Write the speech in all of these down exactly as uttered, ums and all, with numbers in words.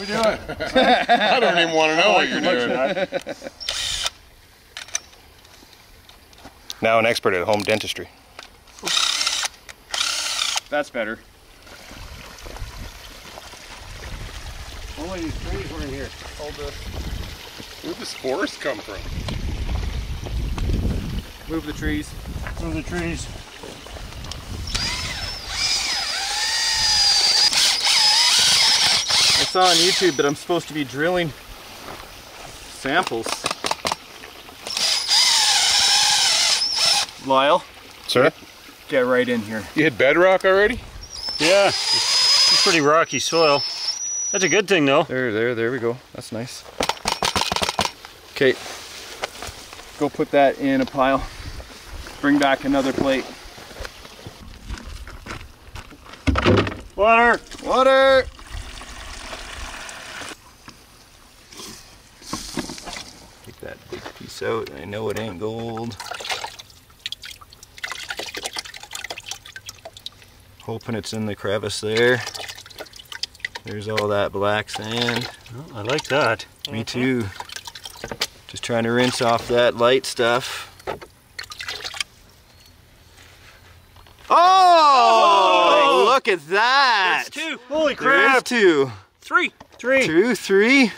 we doing? I don't even want to know what you're doing. Now an expert at home dentistry. That's better. Only these trees were in here. Hold this. Where'd this forest come from? Move the trees. Move the trees. I saw on YouTube that I'm supposed to be drilling samples. Lyle? Sir? Get right in here. You hit bedrock already? Yeah. It's pretty rocky soil. That's a good thing though. There, there, there we go. That's nice. Okay. Go put that in a pile. Bring back another plate. Water! Water! That big piece out. I know it ain't gold. Hoping it's in the crevice there. There's all that black sand. Well, I like that. Me mm-hmm. too. Just trying to rinse off that light stuff. Oh! Oh! Look at that! That's two. Holy crap! There's two. Three. Three. Two, three.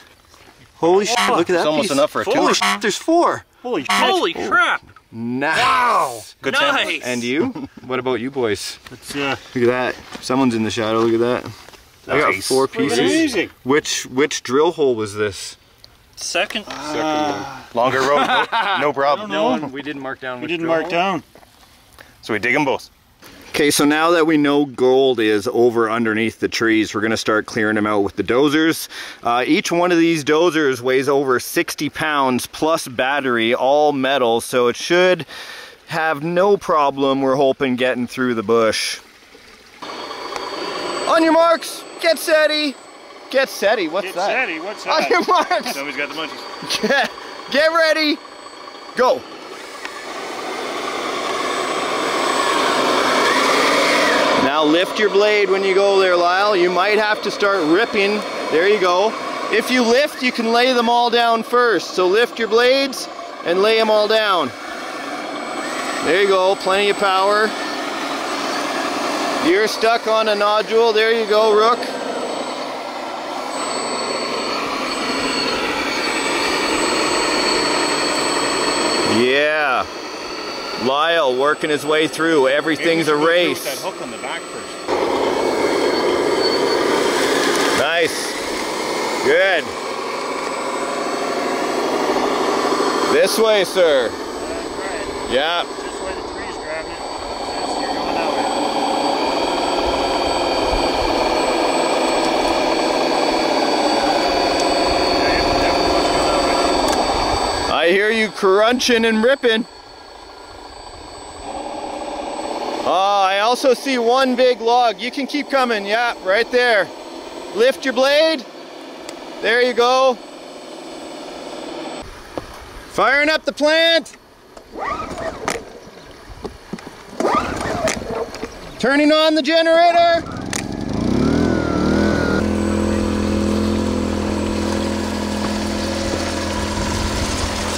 Holy shit, look at that. It's almost piece. Enough for a killer. Holy shit, there's four. Holy shit. Holy crap. Oh, nice. Wow. Good nice. Sample. And you? What about you boys? Let's, uh, look at that. Someone's in the shadow. Look at that. Nice. I got four pieces. Amazing. Which which drill hole was this? Second. Uh, Second. Longer road. No, no problem. No, we didn't mark down. We didn't mark hole. Down. So we dig them both. Okay, so now that we know gold is over underneath the trees, we're gonna start clearing them out with the dozers. Uh, each one of these dozers weighs over sixty pounds plus battery, all metal, so it should have no problem, we're hoping, getting through the bush. On your marks, get steady. Get steady, what's get that? Get steady, what's that? On your marks. Somebody's got the munchies. Get, get ready, go. Now lift your blade when you go there, Lyle. You might have to start ripping. There you go. If you lift, you can lay them all down first. So lift your blades and lay them all down. There you go, plenty of power. You're stuck on a nodule. There you go, Rook. Yeah. Lyle working his way through. Everything's a race. That hook on the back first. Nice. Good. This way, sir. That's right. Yeah. This way the trees grab it. You're going that way. I hear you crunching and ripping. Uh, I also see one big log. You can keep coming, yeah, right there. Lift your blade. There you go. Firing up the plant. Turning on the generator.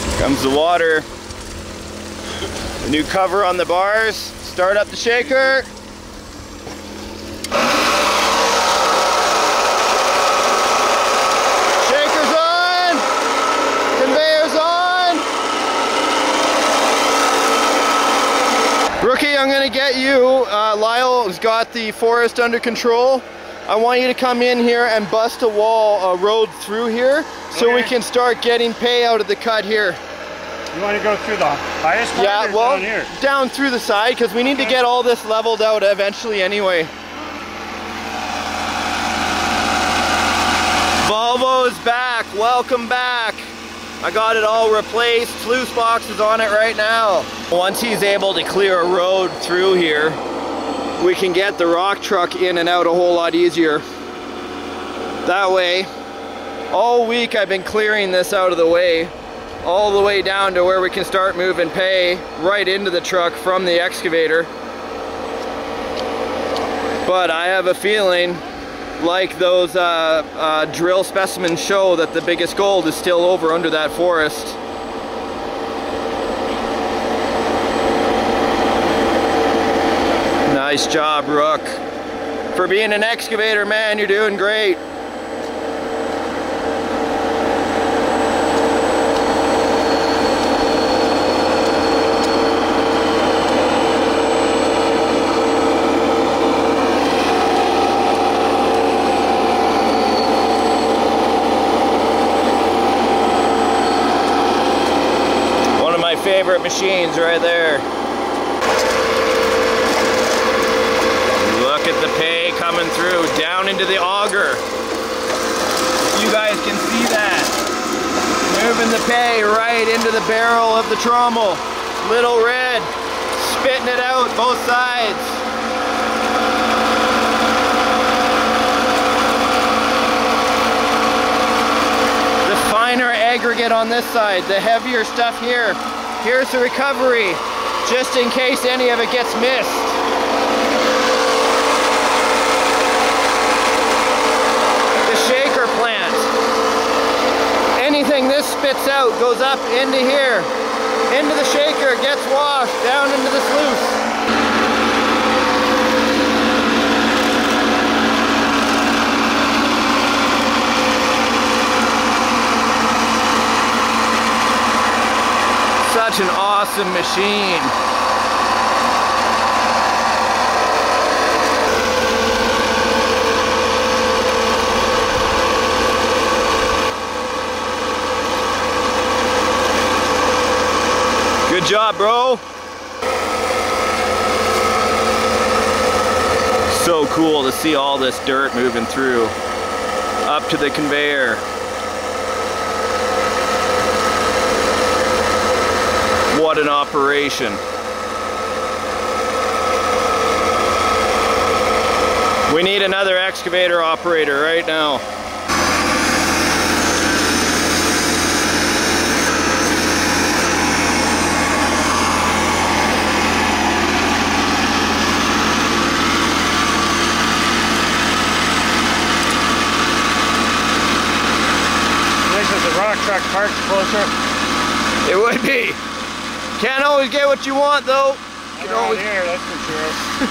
Here comes the water. A new cover on the bars. Start up the shaker. Shaker's on. Conveyor's on. Rookie, I'm gonna get you. Uh, Lyle's got the forest under control. I want you to come in here and bust a wall, a road through here, so okay. we can start getting pay out of the cut here. You want to go through the highest part yeah, well, down here? Down through the side, because we need okay. to get all this leveled out eventually anyway. Volvo's back, welcome back. I got it all replaced, sluice box is on it right now. Once he's able to clear a road through here, we can get the rock truck in and out a whole lot easier. That way, all week I've been clearing this out of the way. All the way down to where we can start moving pay right into the truck from the excavator. But I have a feeling like those uh, uh, drill specimens show, that the biggest gold is still over under that forest. Nice job, Rook. For being an excavator, man, you're doing great. Favorite machines right there. Look at the pay coming through down into the auger. You guys can see that. Moving the pay right into the barrel of the trommel. Little Red spitting it out both sides. The finer aggregate on this side, the heavier stuff here. Here's the recovery, just in case any of it gets missed. The shaker plant. Anything this spits out goes up into here, into the shaker, gets washed down into the sluice. Such an awesome machine. Good job, bro. So cool to see all this dirt moving through up to the conveyor. What an operation. We need another excavator operator right now. This is a rock truck parked closer. It would be. Can't always get what you want, though. You can always... here, that's for sure.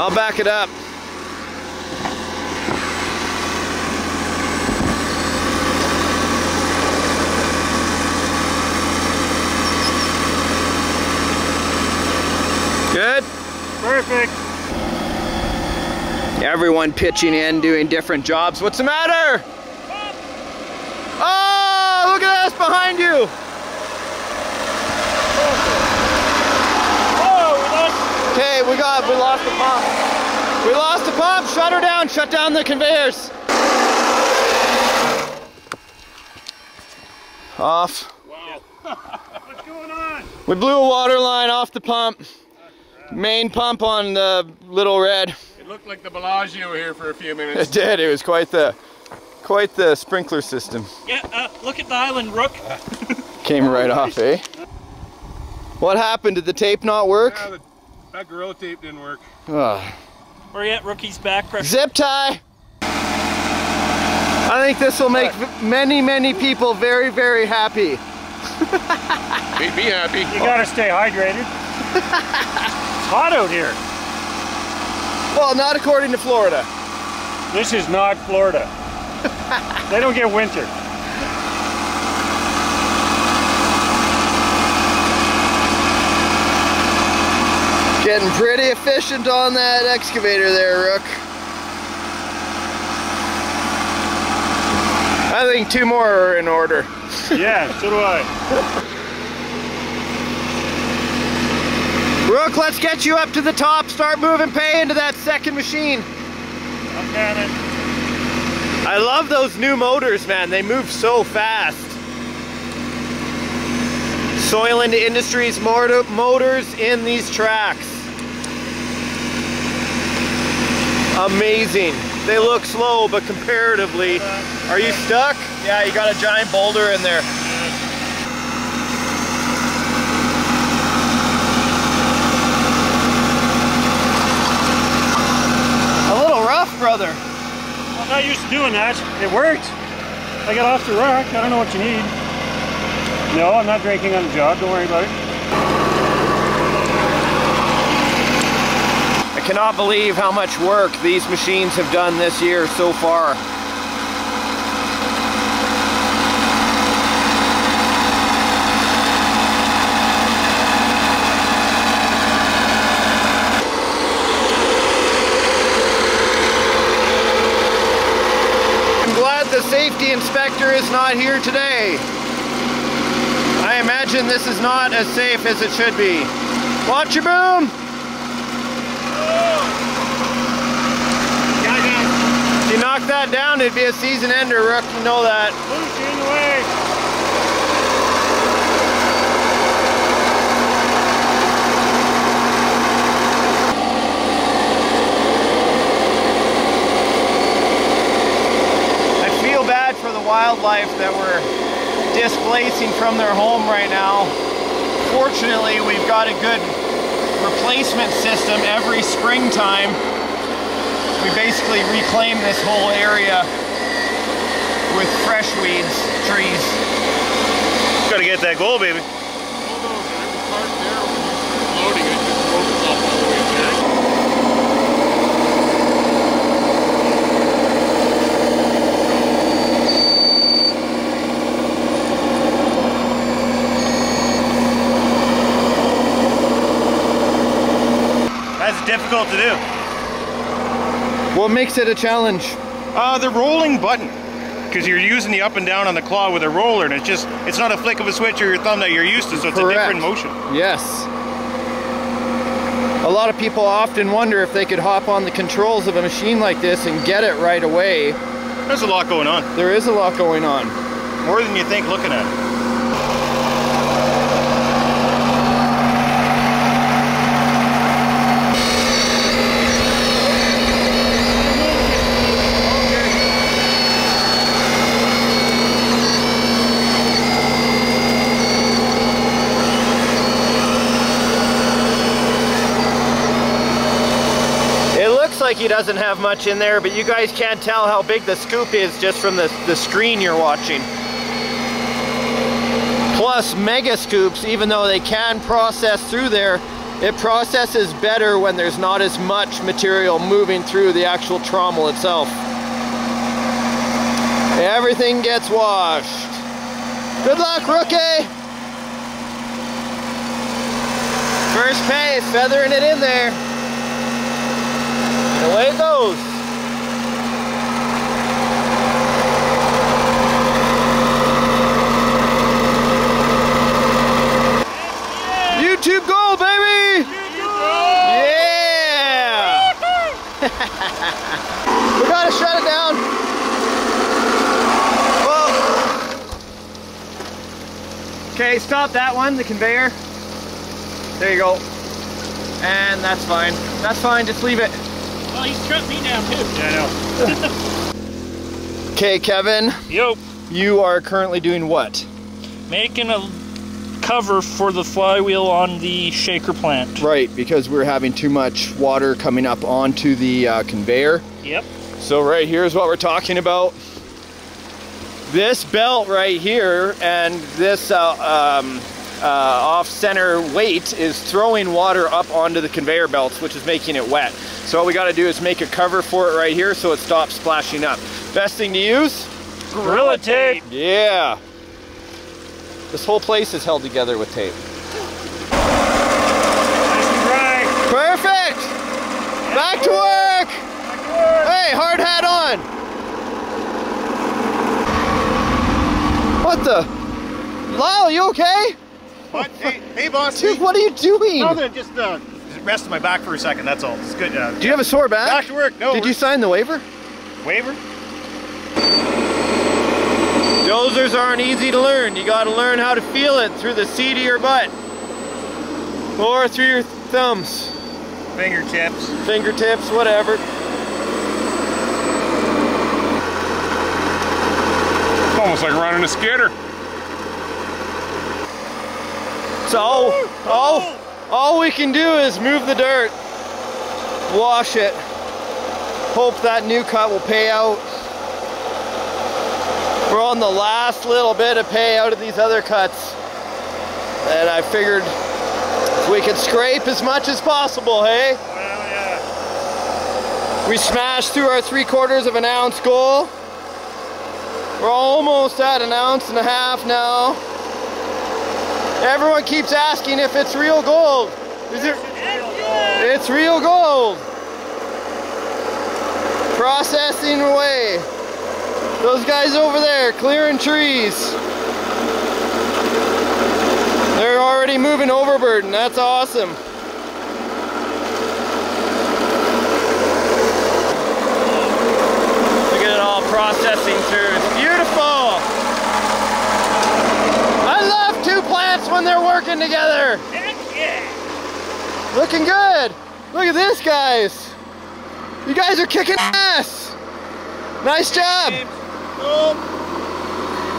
I'll back it up. Good? Perfect. Everyone pitching in, doing different jobs. What's the matter? Oh, look at this behind you. Okay, we got, we lost the pump. We lost the pump, shut her down, shut down the conveyors. Off. Wow. What's going on? We blew a water line off the pump. Main pump on the Little Red. It looked like the Bellagio here for a few minutes. It did, it was quite the, quite the sprinkler system. Yeah, uh, look at the island, Rook. Came right off, eh? What happened, did the tape not work? Yeah, the That Gorilla tape didn't work. Ugh. Where are you at, Rookie's back pressure? Zip tie! I think this will make many, many people very, very happy. Make me happy. You gotta stay hydrated. It's hot out here. Well, not according to Florida. This is not Florida. They don't get winter. Getting pretty efficient on that excavator there, Rook. I think two more are in order. Yeah, so do I. Rook, let's get you up to the top. Start moving pay into that second machine. I'm at it. I love those new motors, man. They move so fast. Soylent Industries motor motors in these tracks. Amazing. They look slow, but comparatively, are you stuck? Yeah, you got a giant boulder in there. off, brother. I'm not used to doing that. It worked. I got off the rock. I don't know what you need. No, I'm not drinking on the job. Don't worry about it. I cannot believe how much work these machines have done this year so far. Safety inspector is not here today. I imagine this is not as safe as it should be. Watch your boom! If you knock that down, it'd be a season ender, Rook. You know that. Wildlife that we're displacing from their home right now. Fortunately, we've got a good replacement system every springtime. We basically reclaim this whole area with fresh weeds, trees. Gotta get that goal, baby. Difficult to do. What makes it a challenge? Uh, the rolling button, because you're using the up and down on the claw with a roller, and it's just, it's not a flick of a switch or your thumb that you're used to, so it's Correct. a different motion. Yes. A lot of people often wonder if they could hop on the controls of a machine like this and get it right away. There's a lot going on. There is a lot going on. More than you think looking at it. Like he doesn't have much in there, but you guys can't tell how big the scoop is just from the, the screen you're watching. Plus mega scoops, even though they can process through there, it processes better when there's not as much material moving through the actual trommel itself. Everything gets washed. Good luck, Rookie! First pace, feathering it in there. Away it goes. YouTube goal, baby! YouTube goal! Yeah! We gotta shut it down. Whoa. Okay, stop that one, the conveyor. There you go. And that's fine. That's fine, just leave it. Well, he's shut me down too. Yeah, I know. Okay, Kevin. Yo. You are currently doing what? Making a cover for the flywheel on the shaker plant. Right, because we're having too much water coming up onto the uh, conveyor. Yep. So right here is what we're talking about. This belt right here and this uh, um, uh, off-center weight is throwing water up onto the conveyor belts, which is making it wet. So all we got to do is make a cover for it right here so it stops splashing up. Best thing to use? Gorilla tape. Yeah. This whole place is held together with tape. Nice and dry. Perfect. Yeah. Back to work. Back to work. Hey, hard hat on. What the? Lyle, you okay? What? Hey, hey, boss. Dude, what are you doing? Nothing. Just uh. Rest of my back for a second, that's all. It's good. Uh, Do you have a sore back? Back to work. No. Did you sign the waiver? Waiver? Dozers aren't easy to learn. You gotta learn how to feel it through the seat of your butt. Or through your thumbs. Fingertips. Fingertips, whatever. It's almost like running a skitter. So, oh, oh. All we can do is move the dirt, wash it, Hope that new cut will pay out. We're on the last little bit of payout of these other cuts. And I figured if we could scrape as much as possible, hey? Well, yeah. We smashed through our three quarters of an ounce goal. We're almost at an ounce and a half now. Everyone keeps asking if it's real gold. Is it? It's real gold. Processing away. Those guys over there clearing trees. They're already moving overburden. That's awesome. Look at it all processing through. It's beautiful. I love two plants when they're working together. Heck yeah. Looking good. Look at this, guys. You guys are kicking ass. Nice job.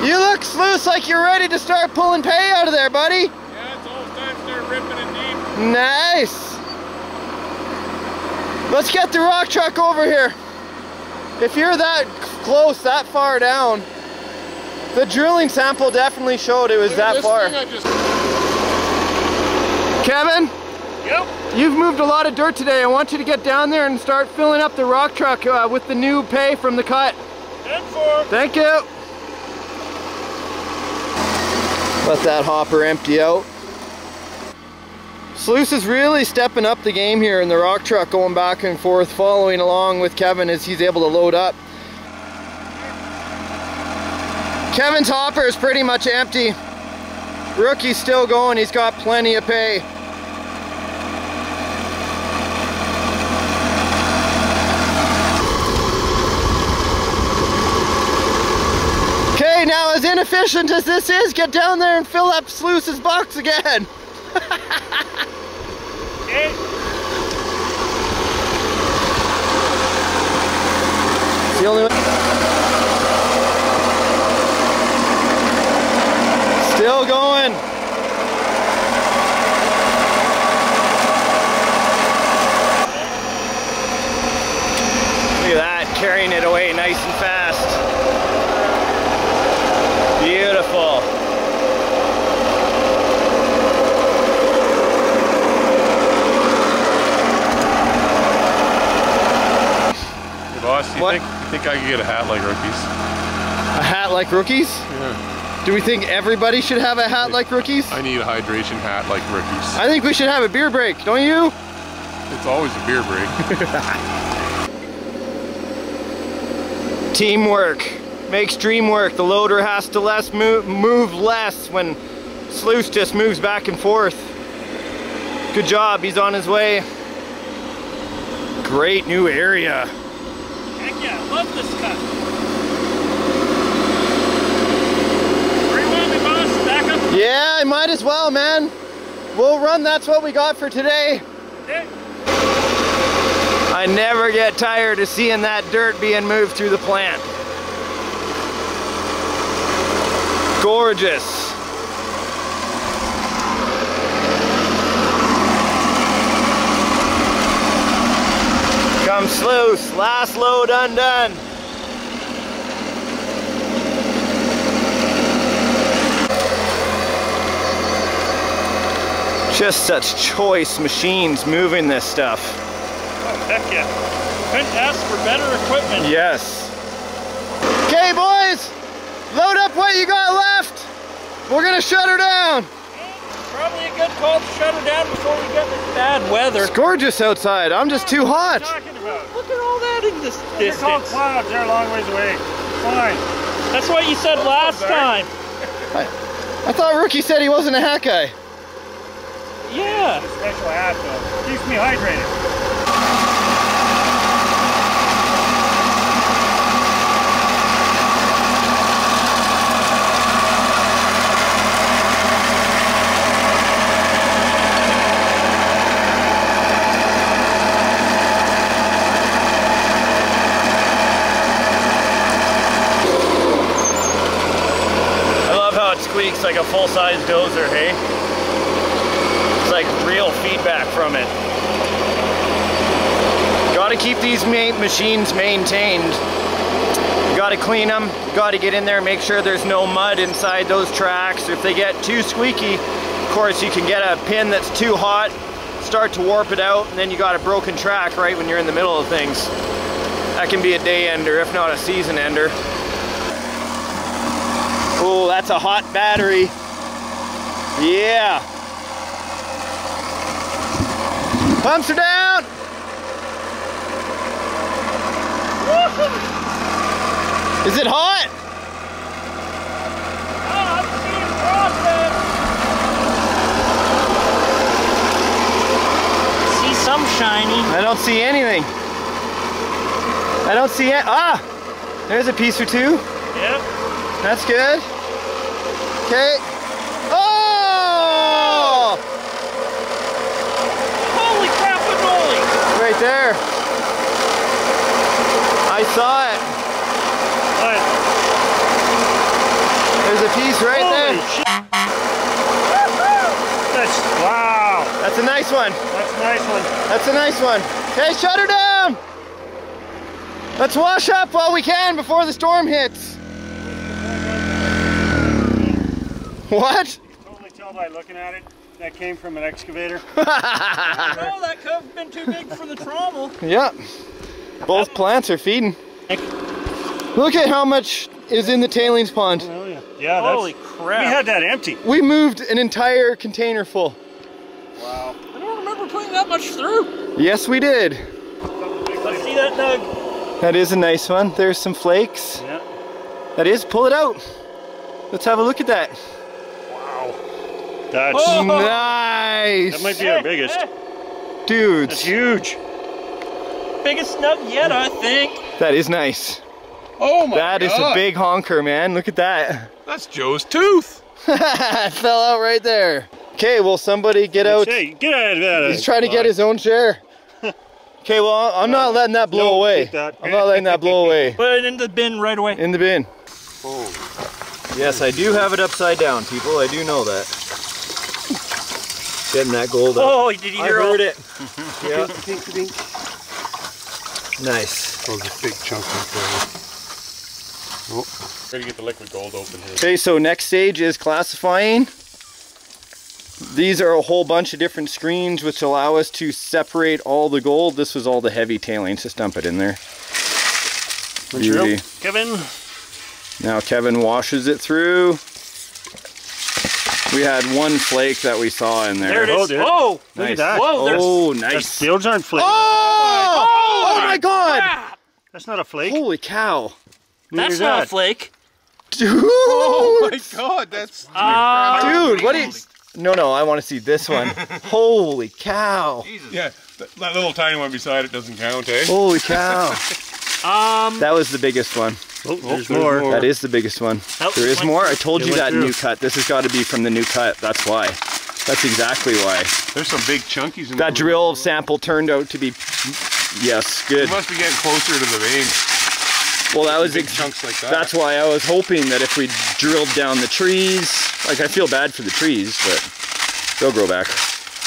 You look, Sluice, like you're ready to start pulling pay out of there, buddy. Yeah, it's almost time to start ripping it deep. Nice. Let's get the rock truck over here. If you're that close, that far down, the drilling sample definitely showed it was Look that far. Just... Kevin? Yep. You've moved a lot of dirt today. I want you to get down there and start filling up the rock truck uh, with the new pay from the cut. Thank you. Let that hopper empty out. Sluice is really stepping up the game here in the rock truck, going back and forth, following along with Kevin as he's able to load up. Kevin's hopper is pretty much empty. Rookie's still going, he's got plenty of pay. Now, as inefficient as this is, get down there and fill up Sluice's box again. Okay. It's the only way. Still going. Look at that, carrying it away nice and fast. Beautiful. Hey boss, do you think, you think I could get a hat like Rookie's? A hat like Rookie's? Yeah. Do we think everybody should have a hat I, like Rookie's? I need a hydration hat like Rookie's. I think we should have a beer break, don't you? It's always a beer break. Teamwork makes dream work. The loader has to less move, move less when Sluice just moves back and forth. Good job, he's on his way. Great new area. Heck yeah, I love this cut. Rewind me, boss, back up. Yeah, I might as well, man. We'll run, that's what we got for today. Hey. I never get tired of seeing that dirt being moved through the plant. Gorgeous. Come Sluice, last load undone. Just such choice machines moving this stuff. Oh, heck yeah. Couldn't ask for better equipment. Yes. Okay, boys. Load up what you got left. We're gonna shut her down. Probably a good call to shut her down before we get this bad weather. It's gorgeous outside. I'm just too hot. What are you talking about? Look at all that in this distance. They're called clouds. They're a long ways away. Fine. That's what you said last time. I, I thought Rookie said he wasn't a hat guy. Yeah. It's a special hat though. Keeps me hydrated. Squeaks like a full-size dozer, hey? It's like real feedback from it. Gotta to keep these ma- machines maintained. You got to clean them, you got to get in there and make sure there's no mud inside those tracks. If they get too squeaky, of course you can get a pin that's too hot, start to warp it out, and then you got a broken track right when you're in the middle of things. That can be a day ender, if not a season ender. Oh, that's a hot battery. Yeah. Pumps are down. Woo-hoo. Is it hot? Oh, I see some shiny. I don't see anything. I don't see it. Ah, there's a piece or two. Yep. That's good. Okay. Oh! Holy crap, and moly! Right there. I saw it. What? There's a piece right Holy there. That's, wow. That's a nice one. That's a nice one. That's a nice one. Okay, shut her down. Let's wash up while we can before the storm hits. What? You can totally tell by looking at it. That came from an excavator. No, that could have been too big for the trommel. Yep. Both plants are feeding. Look at how much is in the tailings pond. Oh, yeah. Yeah, that's, holy crap. We had that empty. We moved an entire container full. Wow. I don't remember putting that much through. Yes, we did. Let's see that, Doug. That is a nice one. There's some flakes. Yeah. That is, pull it out. Let's have a look at that. Wow. That's oh. nice. That might be our biggest. Dude. That's huge. Biggest snub yet, I think. That is nice. Oh my god. That is a big honker, man. Look at that. That's Joe's tooth. It fell out right there. Okay, will somebody get out? Hey, get out of that. He's trying to get his own share. Okay, well, I'm not letting that blow no, away. That. I'm not letting that blow away. Put it in the bin right away. In the bin. Oh. Yes, I do have it upside down, people. I do know that. Getting that gold up. Oh, did you hear I heard it? Yeah. Nice. Oh, there's a big chunk right there. Oh. Ready to get the liquid gold open here. Okay, so next stage is classifying. These are a whole bunch of different screens which allow us to separate all the gold. This was all the heavy tailings, just dump it in there. Beauty. Kevin. Now Kevin washes it through. We had one flake that we saw in there. There it is. Oh, dude. Whoa! Nice. Look at that. Whoa, oh, nice. Those aren't flakes. Oh! Oh, oh my god! Crap. That's not a flake. Holy cow. Neither That's not that. a flake. Dude! Oh my god, that's... Uh, dude, what is... No, no, I want to see this one. Holy cow. Jesus. Yeah, that little tiny one beside it doesn't count, eh? Holy cow. um, that was the biggest one. Oh, there's more. more. That is the biggest one. Oh, there is more? Through. I told it you that through. new cut. This has got to be from the new cut. That's why. That's exactly why. There's some big chunkies in there. That drill room. sample turned out to be... Yes, good. You must be getting closer to the vein. Well, that was big chunks like that. That's why I was hoping that if we drilled down the trees, like I feel bad for the trees, but they'll grow back.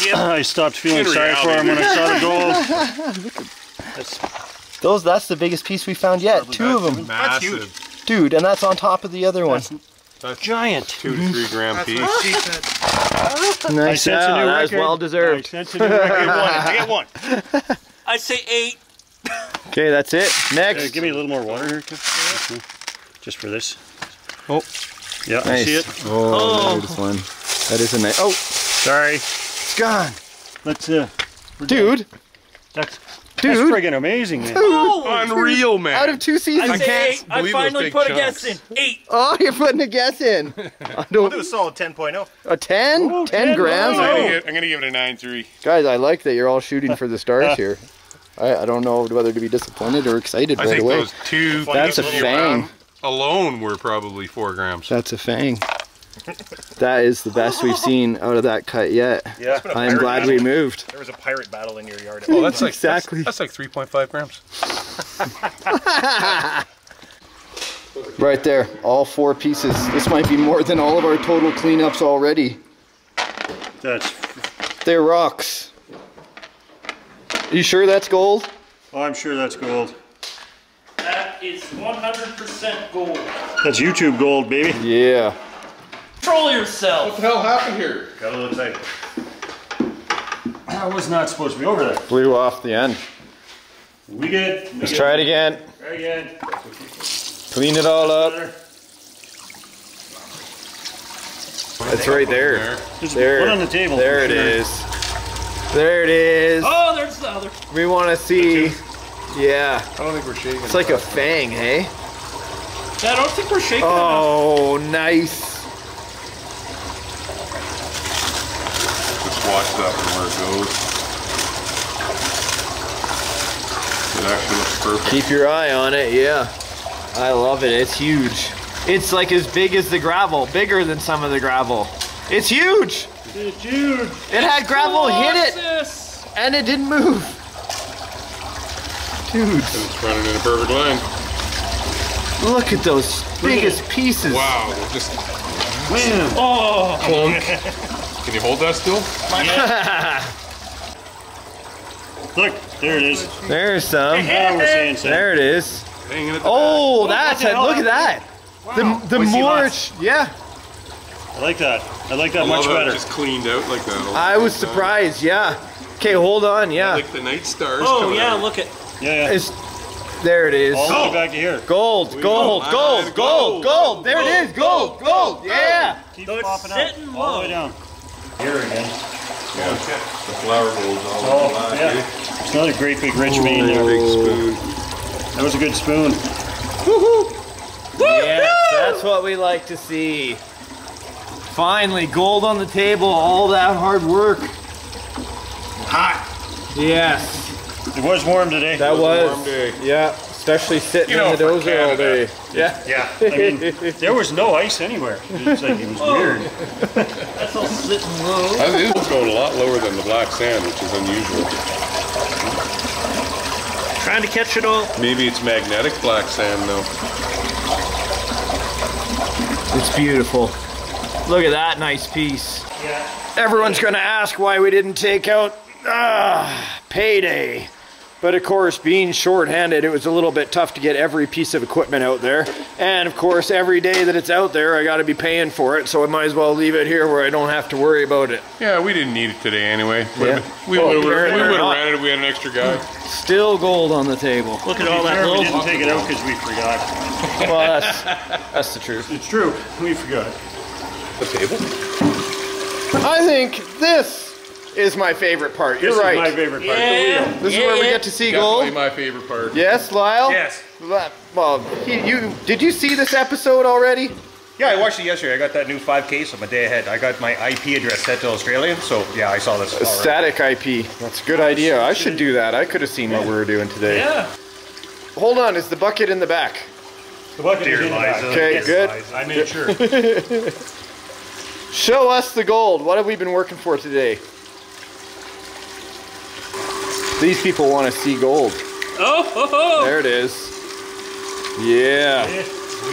Yep. I stopped feeling Good sorry reality. for them when I saw the gold. that's, Those, that's the biggest piece we found yet. Two of them. Massive. That's huge. Dude, and that's on top of the other one. That's, that's giant. Two to three gram that's piece. What she said. Nice. I sense a new that record. was well deserved. I sense a new record. I get one. I get one. I say eight. Okay, that's it. Next. Uh, give me a little more water here, just for this. Oh, yeah, nice. I see it. Oh, oh. That one. That is a nice. Oh, sorry, it's gone. Let's, uh, dude, that's dude, that's friggin' amazing, man. Oh, unreal, man. Out of two seasons, I can't. I finally put a guess in. Eight. Oh, you're putting a guess in. I don't. Do a solid ten point oh. A ten? Oh, ten, ten grams. I'm gonna give it a nine three. Guys, I like that you're all shooting for the stars here. I, I don't know whether to be disappointed or excited I right think away. Those two That's a fang. Alone were probably four grams. That's a fang. That is the best we've seen out of that cut yet. Yeah. I'm glad battle. we moved. There was a pirate battle in your yard. At oh, that's like, exactly. That's, that's like three point five grams. Right there, all four pieces. This might be more than all of our total cleanups already. That's. They're rocks. You sure that's gold? Oh, Oh, I'm sure that's gold. That is one hundred percent gold. That's YouTube gold, baby. Yeah. Troll yourself. What the hell happened here? Got a little excited. I was not supposed to be over there. Blew off the end. We did. We Let's did. try it again. Try again. Clean it all up. It's right there. Just there. Put it on the table. There it sure. is. There it is. Oh, there's the other. We want to see. Yeah. I don't think we're shaking. It's like a fang, hey? Yeah, I don't think we're shaking Oh, enough. nice. Watch that from where it goes. It actually looks perfect. Keep your eye on it, yeah. I love it, it's huge. It's like as big as the gravel, bigger than some of the gravel. It's huge! It's huge! It had gravel oh, hit it, this? and it didn't move. Dude. It's running in a perfect line. Look at those biggest Wait. pieces. Wow, just... Wham! Oh! Clunk. Can you hold that still? Yeah. Look, there it is. There's some. There it is. Oh, that's it. Look at that. Wow. The, the more, yeah. I like that. I like that I much better. It just cleaned out like that. I was surprised, yeah. Okay, hold on, yeah. Like the night stars. Oh, yeah, out. look at. Yeah, yeah. It's, there it is. All the way back to here. Gold, gold, gold, gold, gold, gold. There it is. Gold, gold, yeah. Keep popping up. All the way down. Here again. Yeah. The flour bowls all over oh, the line. Yeah. It's another great big rich vein there. Big spoon. That was a good spoon. Woohoo! Woohoo! Yeah, that's what we like to see. Finally, gold on the table, all that hard work. Hot. Yes. It was warm today. That it was, was a warm day. Yeah. Especially sitting you know, in the dozer Canada. all day. Yeah. Yeah. I mean, there was no ice anywhere. It was like, it was oh. weird. That's all sitting low. I think this is going a lot lower than the black sand, which is unusual. Trying to catch it all. Maybe it's magnetic black sand, though. It's beautiful. Look at that nice piece. Yeah. Everyone's going to ask why we didn't take out ah, payday. But of course, being short-handed, it was a little bit tough to get every piece of equipment out there. And of course, every day that it's out there, I gotta be paying for it, so I might as well leave it here where I don't have to worry about it. Yeah, we didn't need it today anyway. Yeah. We would've well, ran it if we had an extra guy. Still gold on the table. Look at all that gold. We didn't take it out because we forgot. Well, that's, that's the truth. It's true, we forgot. The table? I think this is my favorite part. You're this right. This is my favorite part. Yeah. This yeah. is where we get to see Definitely gold. Definitely my favorite part. Yes, Lyle? Yes. Well, he, you, did you see this episode already? Yeah, I watched it yesterday. I got that new five K, so I'm a day ahead. I got my I P address set to Australia, so yeah, I saw this. A static I P. That's a good idea. I should do that. I could have seen yeah. what we were doing today. Yeah. Hold on, is the bucket in the back? The bucket Dear is in Liza. the back. Okay, yes, good. Liza. I made sure. Show us the gold. What have we been working for today? These people want to see gold. Oh, ho, ho. There it is. Yeah. yeah we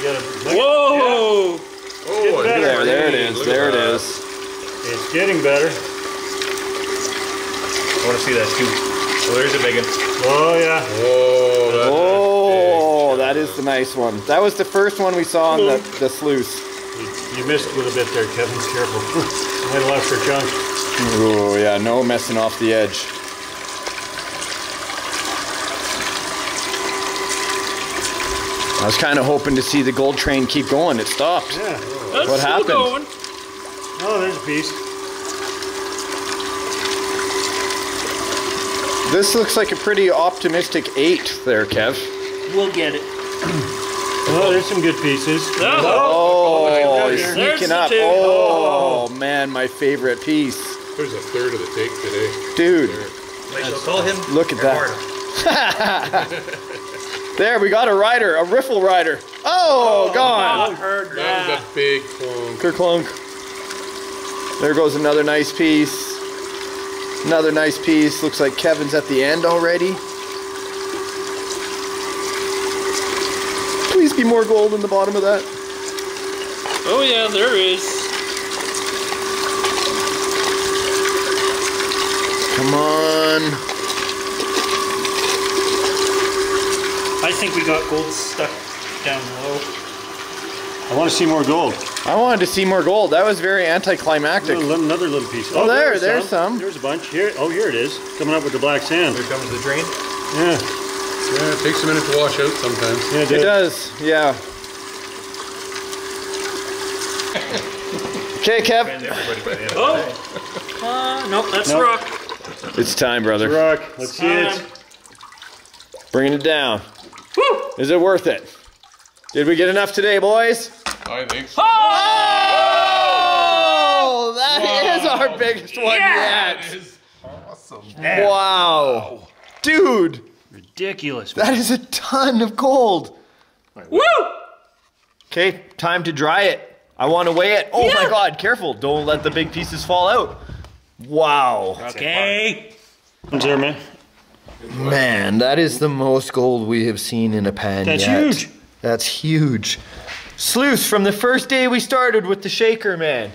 gotta Whoa! Yeah. Oh, there, there, there it is. Look there it that. is. It's getting better. I want to see that too. Oh, there's a big one. Oh yeah. Whoa! That's oh, that is the nice one. That was the first one we saw on the, the sluice. You, you missed a little bit there, Kevin. Careful. Went left for chunks. Oh yeah, no messing off the edge. I was kind of hoping to see the gold train keep going. It stopped. Yeah. That's what happened? Going. Oh, there's a piece. This looks like a pretty optimistic eight there, Kev. We'll get it. Oh, there's some good pieces. Oh, oh he's sneaking up. Oh, man, my favorite piece. There's a third of the take today. Dude. I shall call him. Look at that. There, we got a rider, a riffle rider. Oh, oh gone. I heard that. That was a big clunk. Ker-clunk. There goes another nice piece. Another nice piece. Looks like Kevin's at the end already. Please be more gold in the bottom of that. Oh yeah, there is. Come on. I think we got gold stuck down low. I want to see more gold. I wanted to see more gold. That was very anticlimactic. Another, another little piece. Oh, oh there, there's, there's some. some. There's a bunch. Here, oh, here it is. Coming up with the black sand. Here comes the drain. Yeah. Yeah, it takes a minute to wash out sometimes. Yeah, it, it does. Yeah. Okay, Kev. Oh. Uh, nope, that's nope. rock. It's time, brother. It's rock. Let's see it. Bringing it down. Woo! Is it worth it? Did we get enough today, boys? I think so. Oh! oh! That wow. is our biggest one yeah! yet. That is awesome. Yeah. Wow. Dude. Ridiculous. Man. That is a ton of gold. Woo! Okay, time to dry it. I want to weigh it. Oh yeah. my God, careful. Don't let the big pieces fall out. Wow. Okay. What's there, man? Man, that is the most gold we have seen in a pan That's yet. Huge. That's huge. Sluice, from the first day we started with the shaker, man,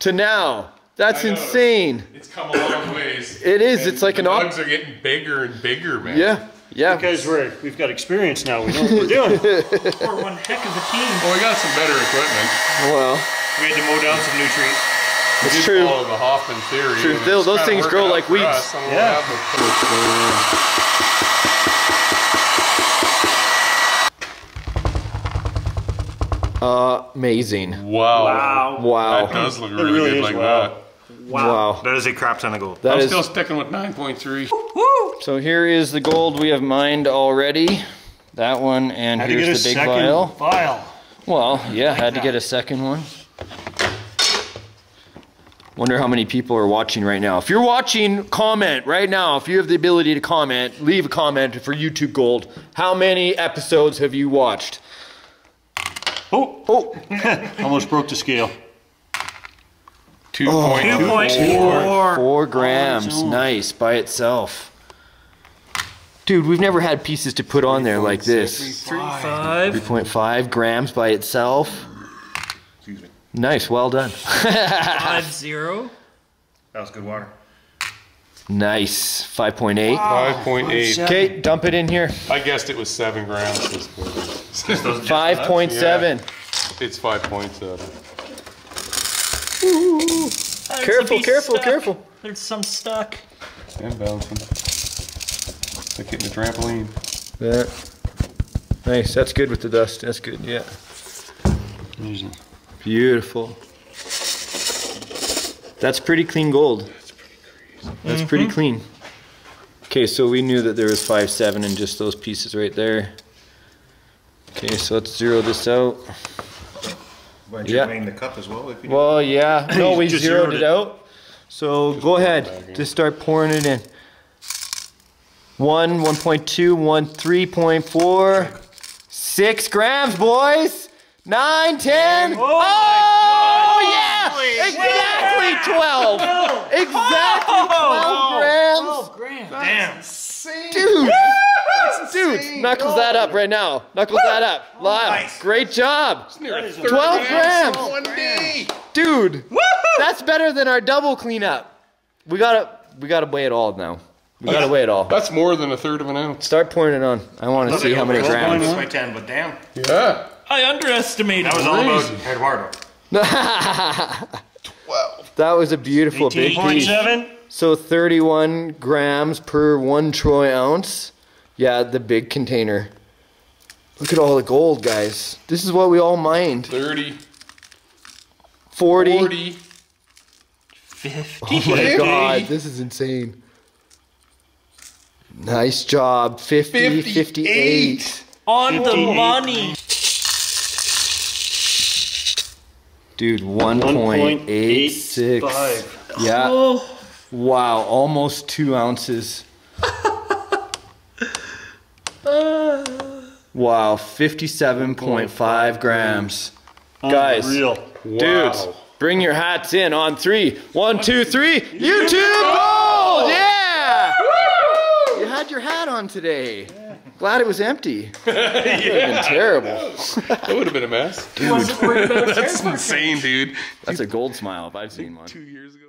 to now. That's insane. It's come a long ways. It is. And it's like the an dogs op are getting bigger and bigger, man. Yeah, yeah. Because we're we've got experience now. We know what we're doing. We're one heck of a team. Well, we got some better equipment. Well, we had to mow down some new trees. We it's true. Follow the Hoffman theory. True. Those, those things grow like weeds. Us. Yeah. Uh, amazing. Wow. Wow. Wow. That does look really, really good like wow. that. Wow. Wow. That is a crap ton of gold. That I'm is... still sticking with nine point three. So here is the gold we have mined already. That one and had here's the big vial. vial. Well, yeah, like had that. to get a second one. Wonder how many people are watching right now. If you're watching, comment right now. If you have the ability to comment, leave a comment for YouTube Gold. How many episodes have you watched? Oh, oh. Almost broke the scale. two point four. Four grams, nice, by itself. Dude, we've never had pieces to put on there like this. three point five grams by itself. Excuse me. Nice, well done. five zero. That was good water. Nice, five point eight. Wow. five point eight. Okay, dump it in here. I guessed it was seven grams. five point seven. Yeah. It's five point seven. Careful, careful, stuck. careful. There's some stuck. And bouncing. It's like hitting a trampoline. There. Nice, that's good with the dust. That's good, yeah. Amazing. Beautiful. That's pretty clean gold. That's mm-hmm. pretty clean. Okay, so we knew that there was five seven in just those pieces right there. Okay, so let's zero this out. Why don't you yeah. the cup as well? If you well, know. yeah. No, we zeroed, zeroed it, it out. So just go ahead. Just start pouring it in. one, one point two, one, three point four. Six grams, boys. Nine, ten. Oh, oh yeah! Holy exactly yeah. twelve. No. Exactly oh. twelve grams. twelve grams. That's Damn. Insane. Dude. Dude, knuckles gold. that up right now. Knuckles Woo! that up. Oh, Lyle, nice. great job. twelve grams. grams. Dude, that's better than our double cleanup. We gotta, we gotta weigh it all now. We gotta yeah. weigh it all. That's more than a third of an ounce. Start pouring it on. I want to see how many grams. This way ten, but damn. Yeah. I underestimated. That was all about Eduardo. twelve. That was a beautiful big piece. eighteen point seven. So thirty-one grams per one troy ounce. Yeah, the big container. Look at all the gold, guys. This is what we all mined. thirty, forty, fifty. Oh my God, this is insane. Nice job. fifty, fifty-eight. On the money. Dude, one point eight six. Yeah. Oh. Wow, almost two ounces. Wow, fifty-seven point five grams. Guys, unreal. Dudes, wow. Bring your hats in on three. One, two, three. YouTube Gold! Yeah! Woo! You had your hat on today. Yeah. Glad it was empty. That would yeah. have been terrible. That would have been a mess. Dude. That's insane, dude. That's a gold smile if I've seen one. Two years ago.